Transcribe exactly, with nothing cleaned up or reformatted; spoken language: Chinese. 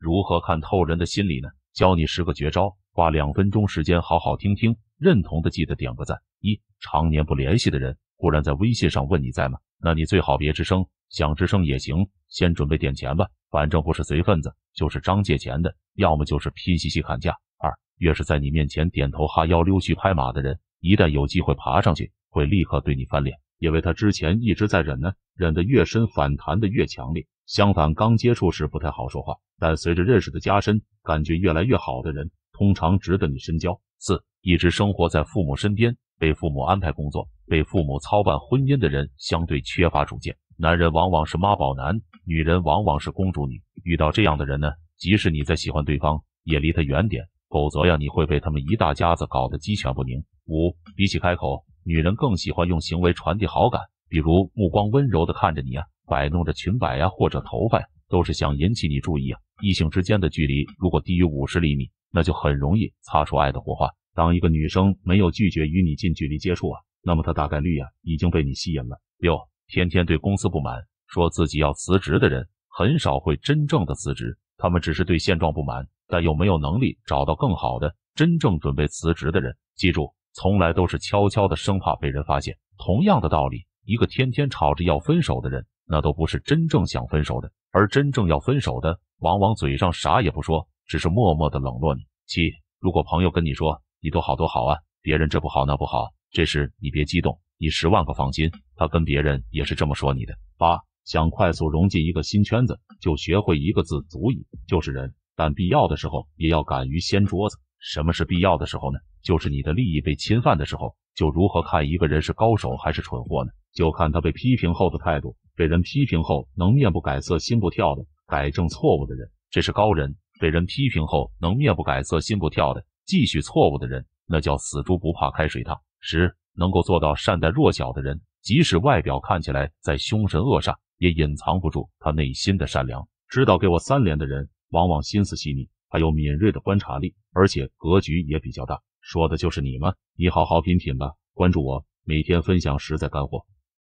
如何看透人的心理呢？教你十个绝招，花两分钟时间好好听听。认同的记得点个赞。一、常年不联系的人忽然在微信上问你在吗？那你最好别吱声，想吱声也行，先准备点钱吧，反正不是随份子，就是张借钱的，要么就是拼夕夕砍价。二、越是在你面前点头哈腰溜须拍马的人，一旦有机会爬上去，会立刻对你翻脸，因为他之前一直在忍呢，忍得越深，反弹的越强烈。相反，刚接触时不太好说话，但随着认识的加深，感觉越来越好的人，通常值得你深交。四、一直生活在父母身边，被父母安排工作，被父母操办婚姻的人，相对缺乏主见。男人往往是妈宝男，女人往往是公主女。遇到这样的人呢，即使你再喜欢对方，也离他远点，否则呀，你会被他们一大家子搞得鸡犬不宁。五、比起开口，女人更喜欢用行为传递好感，比如目光温柔地看着你啊，摆弄着裙摆呀、啊，或者头发呀、啊，都是想引起你注意啊。异性之间的距离如果低于五十厘米，那就很容易擦出爱的火花。当一个女生没有拒绝与你近距离接触啊，那么她大概率啊已经被你吸引了。六、天天对公司不满，说自己要辞职的人，很少会真正的辞职，他们只是对现状不满，但又没有能力找到更好的。真正准备辞职的人，记住，从来都是悄悄的，生怕被人发现。同样的道理，一个天天吵着要分手的人，那都不是真正想分手的，而真正要分手的，往往嘴上啥也不说，只是默默的冷落你。七、如果朋友跟你说你都好多好啊，别人这不好那不好，这事你别激动，你十万个放心，他跟别人也是这么说你的。八、想快速融进一个新圈子，就学会一个字，足矣，就是人。但必要的时候也要敢于掀桌子。什么是必要的时候呢？就是你的利益被侵犯的时候。就如何看一个人是高手还是蠢货呢？就看他被批评后的态度。被人批评后能面不改色心不跳的，改正错误的人，这是高人；被人批评后能面不改色心不跳的，继续错误的人，那叫死猪不怕开水烫。十、能够做到善待弱小的人，即使外表看起来在凶神恶煞，也隐藏不住他内心的善良。知道给我三连的人，往往心思细腻，还有敏锐的观察力，而且格局也比较大。说的就是你吗？你好好品品吧。关注我，每天分享实在干货。